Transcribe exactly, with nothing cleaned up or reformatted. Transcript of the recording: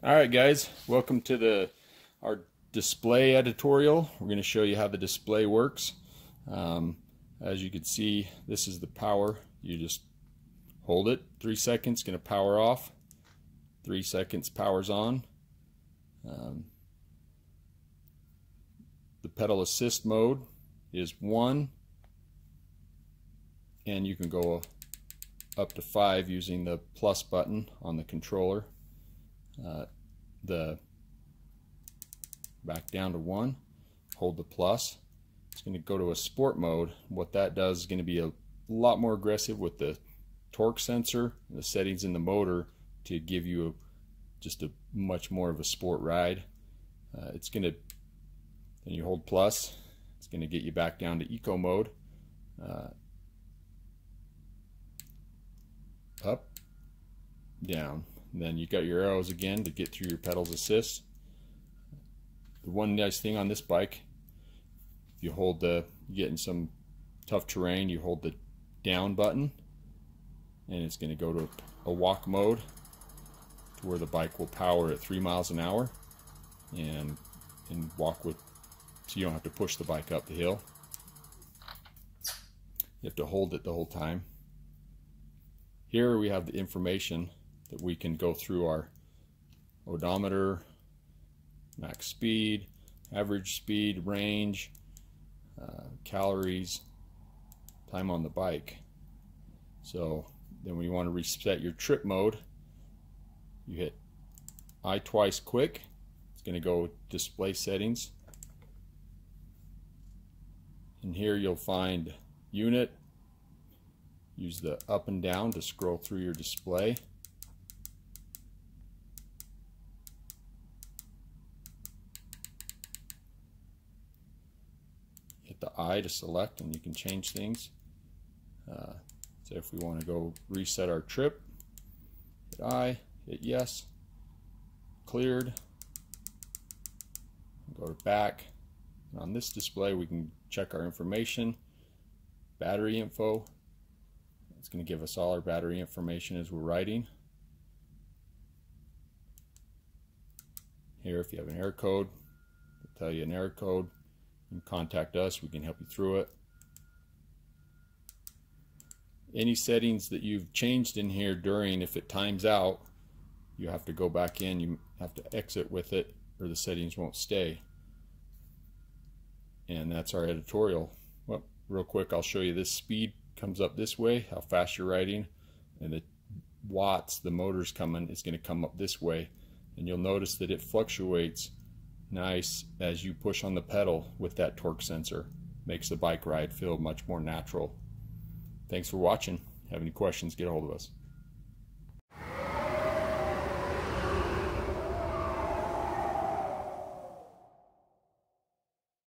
All right, guys, welcome to the our display editorial. We're going to show you how the display works. Um, as you can see, this is the power. You just hold it. Three seconds, going to power off. Three seconds, powers on. Um, the pedal assist mode is one, and you can go up to five using the plus button on the controller. Uh, the back down to one, hold the plus. It's going to go to a sport mode. What that does is going to be a lot more aggressive with the torque sensor and the settings in the motor to give you a, just a much more of a sport ride. Uh, it's going to, then you hold plus, it's going to get you back down to eco mode. Uh, up, down. And then you got your arrows again to get through your pedals assist. The one nice thing on this bike, if you hold the, you get in some tough terrain, you hold the down button and it's going to go to a walk mode to where the bike will power at three miles an hour and, and walk with, so you don't have to push the bike up the hill. You have to hold it the whole time. Here we have the information that we can go through: our odometer, max speed, average speed, range, uh, calories, time on the bike. So then when you want to reset your trip mode, you hit I twice quick. It's going to go display settings. And here you'll find unit. Use the up and down to scroll through your display. The I to select, and you can change things. Uh, so if we want to go reset our trip, hit I, hit yes, cleared, go to back. And on this display we can check our information, battery info. It's going to give us all our battery information as we're riding. Here, if you have an error code, it'll tell you an error code. You can contact us, we can help you through it. Any settings that you've changed in here during, if it times out, you have to go back in, you have to exit with it, or the settings won't stay. And that's our editorial. Well, real quick, I'll show you this. Speed comes up this way, how fast you're riding, and the watts, the motor's coming, is going to come up this way, and you'll notice that it fluctuates nice as you push on the pedal with that torque sensor. Makes the bike ride feel much more natural. Thanks for watching. Have any questions, get a hold of us.